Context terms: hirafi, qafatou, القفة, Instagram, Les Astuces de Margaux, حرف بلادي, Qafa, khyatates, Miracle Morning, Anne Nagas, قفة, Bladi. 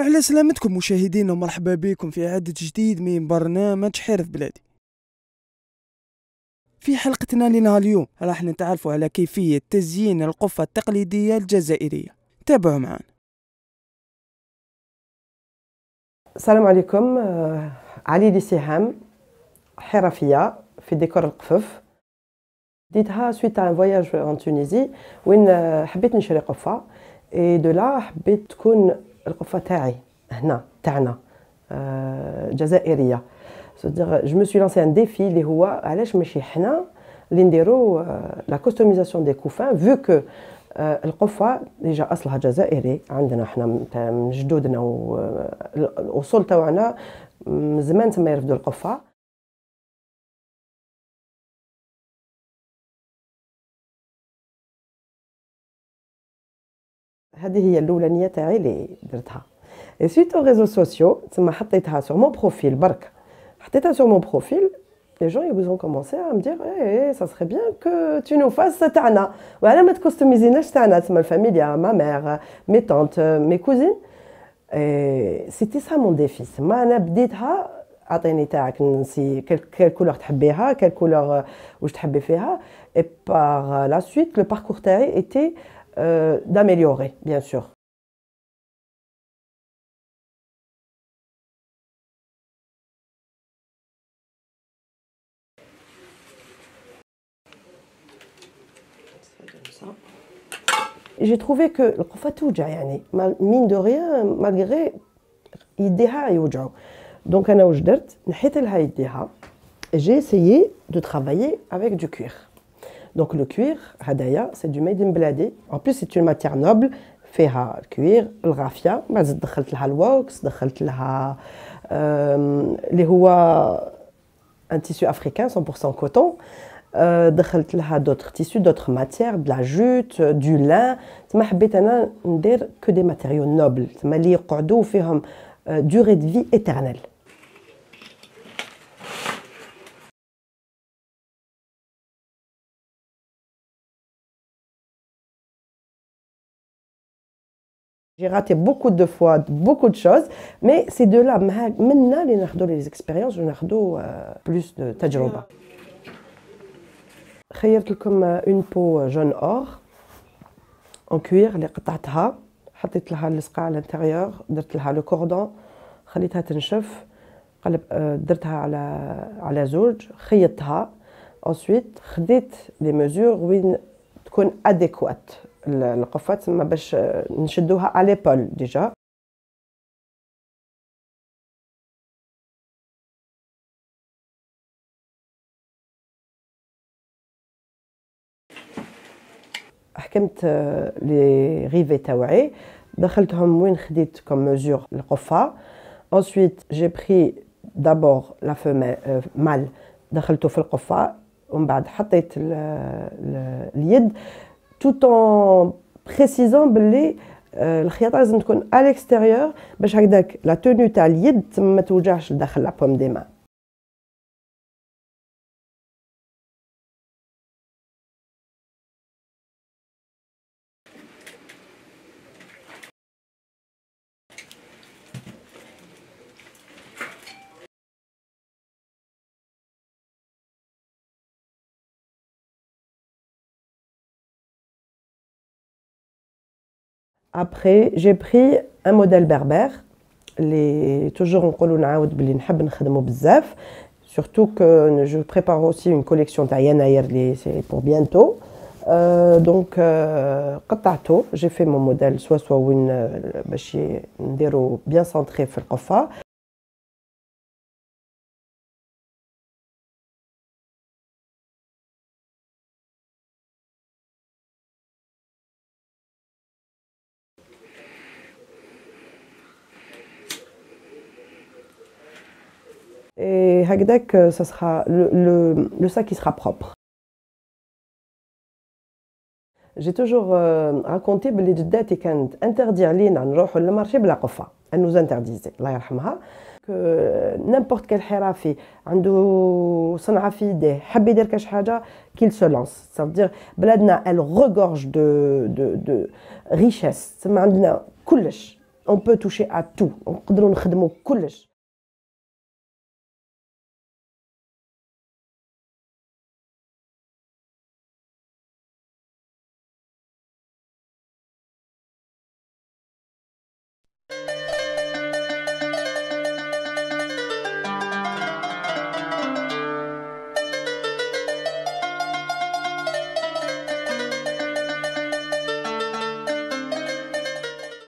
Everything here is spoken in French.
على سلامتكم مشاهدينا، ومرحبا بكم في عدد جديد من برنامج حرف بلادي. في حلقتنا لنا اليوم راح نتعرفوا على كيفية تزيين القفة التقليدية الجزائرية. تابعوا معنا. السلام عليكم، علي دي سهام حرفية في ديكور القفف. ديتها سويت ان فواياج ان تونيزي وين حبيت نشري قفة، اي دو لا حبيت تكون القفة تاعي هنا تاعنا جزائرية. Je me suis lancé un défi اللي هو علاش ماشي حنا اللي نديرو لا كوستوميزاسيون دي كوفان، فو كو القفة ديجا اصلها جزائري عندنا حنا من جدودنا، والاصول تاعنا من زمان تما يرفدوا القفة. هذه هي الاولانيه تاعي اللي درتها سويت او ريزو سوسيو، تما حطيتها سور مون بروفيل برك، حطيتها سور مون بروفيل. لي جون يبوزون كومونسي ا مدير اي سا سري بيان كو تو نو فاس تاعنا، وعلى ما تكوستوميزيناش تاعنا، تما الفاميليا ما مير مي طونت مي كوزين. سيتي سا مون ديفي، تما انا بديتها عطيني تاعك نسي كل كولور تحبيها، كل كولور واش تحبي فيها. اي بار لا سويت لو باركور تاعي ايتي d'améliorer, bien sûr. J'ai trouvé que le qafatou, mine de rien, malgré yeddeha youjou. Donc, ana waj dert, nhitilha yeddeha. J'ai essayé de travailler avec du cuir. Donc le cuir, hadaya, c'est du made in Bladi. En plus, c'est une matière noble. Feha le cuir, le rafia. Mais j'ai dkhalt lha le wax, dkhalt lha li huwa un tissu africain 100% coton. Dkhalt lha d'autres tissus, d'autres matières, de la jute, du lin. Tma hbit ana nder que des matériaux nobles, tma li yqadou fihom durée de vie éternelle. J'ai raté beaucoup de fois, beaucoup de choses, mais c'est de là maintenant les nardos, les expériences, les nardos plus de tajroba. خيرت لكم une peau jaune or en cuir اللي قطعتها، حطيت لها اللصقه على الانتيريور، درت لها لو كوردون، خليتها تنشف، قلب درتها على زوج، خيطتها. ensuite خديت لي ميزور وين تكون اديكوات القفة، تما باش نشدوها على بول ديجا. حكمت لي ريفي تاوعي، دخلتهم وين خديت كوم ميزور القفة. ensuite j'ai pris d'abord la femelle mâle دخلته في القفة، ومن بعد حطيت اليد tout en précisant que le khyatates doit être à l'extérieur pour que la tenue de l'yed ne touche pas à la paume des mains. Après, j'ai pris un modèle berbère. Les toujours on dit qu'on aime beaucoup, surtout que je prépare aussi une collection d'ailleurs, c'est pour bientôt. Donc, qafatou, j'ai fait mon modèle soit ou une bien centré sur le qafa. Et Hagdak, ça sera le sac qui sera propre. J'ai toujours raconté que les dates étaient interdites à l'île, à le marché de la Qafa. Elles nous interdisaient, Allah yarhamha. Que n'importe quel hirafi, عنده صنعة في يديه، حب يدير كاش حاجة, qu'il se lance. Ça veut dire, Bladna, elle regorge de richesses. عندنا كلش. on peut toucher à tout. On peut toucher à tout.